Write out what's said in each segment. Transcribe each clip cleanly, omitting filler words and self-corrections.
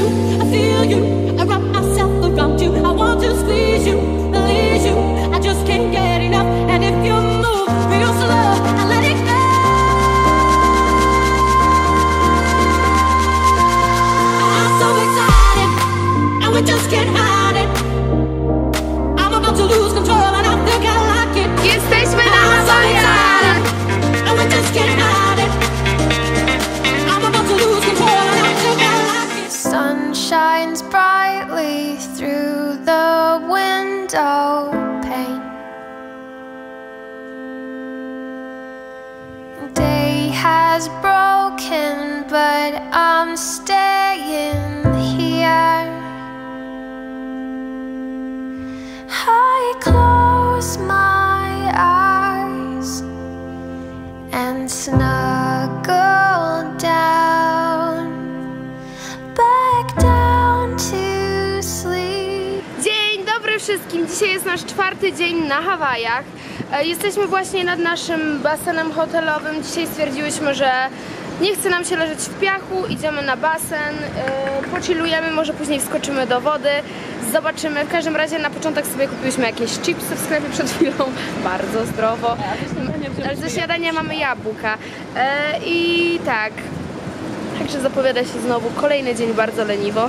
you, I feel you, I wrap myself around you, I want to squeeze you, release you, I just can't get enough, and if you move real slow, I let it go. I'm so excited, and we just can't hide it, I'm about to lose control, and I think I like it. Jesteśmy na Hawaje! And we just can't hide it, I'm about to lose control, and I think I like it. Sun shines brightly through the window pane. Day has broken, but I'm staying here. I close my eyes and snuggle down, back down to sleep. Dzień dobry wszystkim! Dzisiaj jest nasz czwarty dzień na Hawajach. Jesteśmy właśnie nad naszym basenem hotelowym. Dzisiaj stwierdziłyśmy, że nie chce nam się leżeć w piachu, idziemy na basen, pochillujemy, może później wskoczymy do wody, zobaczymy. W każdym razie na początek sobie kupiłyśmy jakieś chipsy w sklepie przed chwilą, bardzo zdrowo. Ale do śniadania mamy jabłka. I tak, także zapowiada się znowu kolejny dzień bardzo leniwo.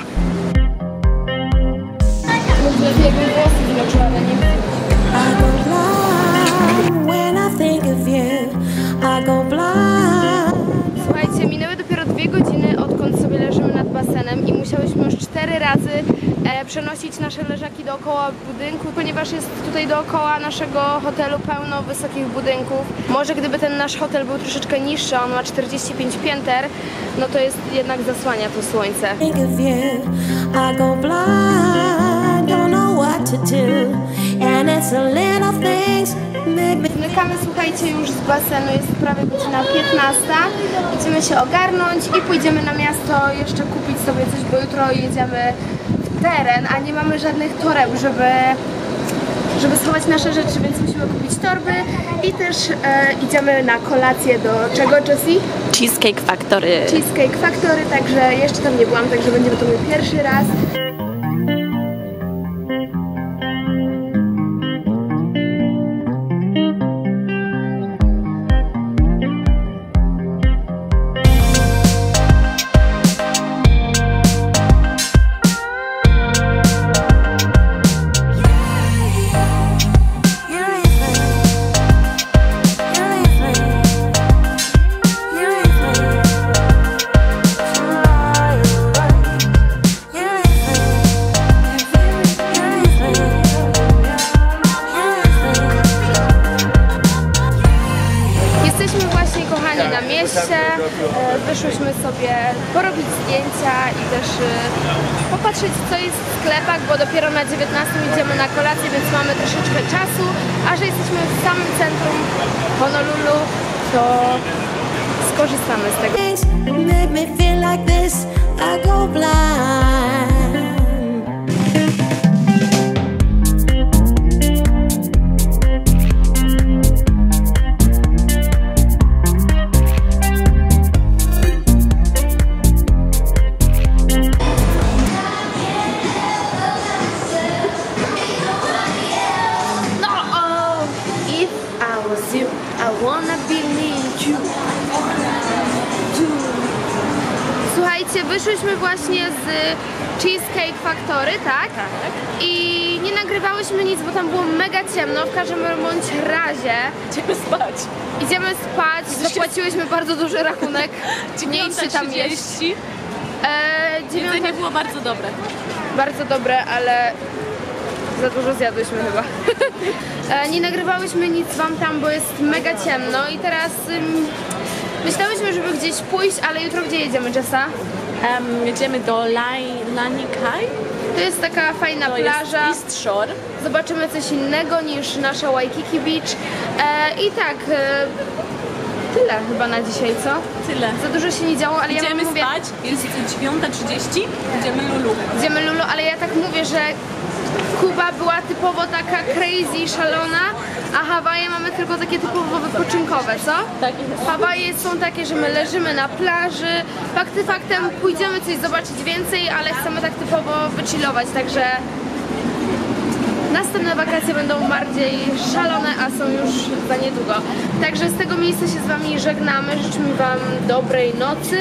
Słuchajcie, minęły dopiero 2 godziny, odkąd sobie leżymy nad basenem i musiałyśmy już 4 razy przenosić nasze leżaki dookoła budynku, ponieważ jest tutaj dookoła naszego hotelu pełno wysokich budynków. Może gdyby ten nasz hotel był troszeczkę niższy, on ma 45 pięter, no to jest jednak zasłania to słońce. Zmykamy, słuchajcie, już z basenu, jest prawie godzina 15. Idziemy się ogarnąć i pójdziemy na miasto jeszcze kupić sobie coś, bo jutro jedziemy w teren, a nie mamy żadnych toreb, żeby schować nasze rzeczy, więc musimy kupić torby. I też idziemy na kolację do czego, Jessie? Cheesecake Factory. Cheesecake Factory, także jeszcze tam nie byłam, także będziemy to mój pierwszy raz. Wyszłyśmy sobie porobić zdjęcia i też popatrzeć, co jest w sklepach, bo dopiero na 19 idziemy na kolację, więc mamy troszeczkę czasu, a że jesteśmy w samym centrum Honolulu, to skorzystamy z tego. Słuchajcie, wyszłyśmy właśnie z Cheesecake Factory, tak? Tak. I nie nagrywałyśmy nic, bo tam było mega ciemno, w każdym bądź razie. Idziemy spać. Idziemy spać, zapłaciłyśmy bardzo duży rachunek. Nie idźcie tam jeść. Jedzenie było bardzo dobre. Bardzo dobre, ale za dużo zjadłyśmy chyba. Nie nagrywałyśmy nic wam tam, bo jest mega ciemno i teraz myślałyśmy, żeby gdzieś pójść, ale jutro gdzie jedziemy, Jessa? Jedziemy do Lani Kai. To jest taka fajna plaża. Jest East Shore. Zobaczymy coś innego niż nasza Waikiki Beach. I tak, Tyle chyba na dzisiaj, co? Tyle. Za dużo się nie działo, ale idziemy spać, jest 9:30, idziemy Lulu. Idziemy Lulu, ale ja tak mówię, że Kuba była typowo taka crazy, szalona, a Hawaje mamy tylko takie typowo wypoczynkowe, co? Tak. Hawaje są takie, że my leżymy na plaży, faktem pójdziemy coś zobaczyć więcej, ale chcemy tak typowo wychillować, także następne wakacje będą bardziej szalone, a są już za niedługo. Także z tego miejsca się z wami żegnamy, życzymy wam dobrej nocy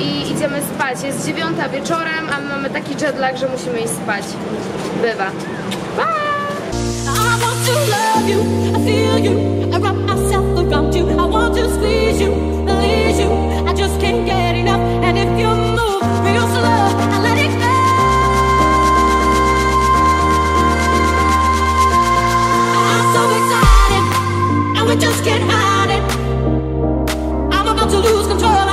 i idziemy spać. Jest 9 wieczorem, a my mamy taki jetlag, że musimy iść spać. Bywa. Bye! Just can't hide it. I'm about to lose control.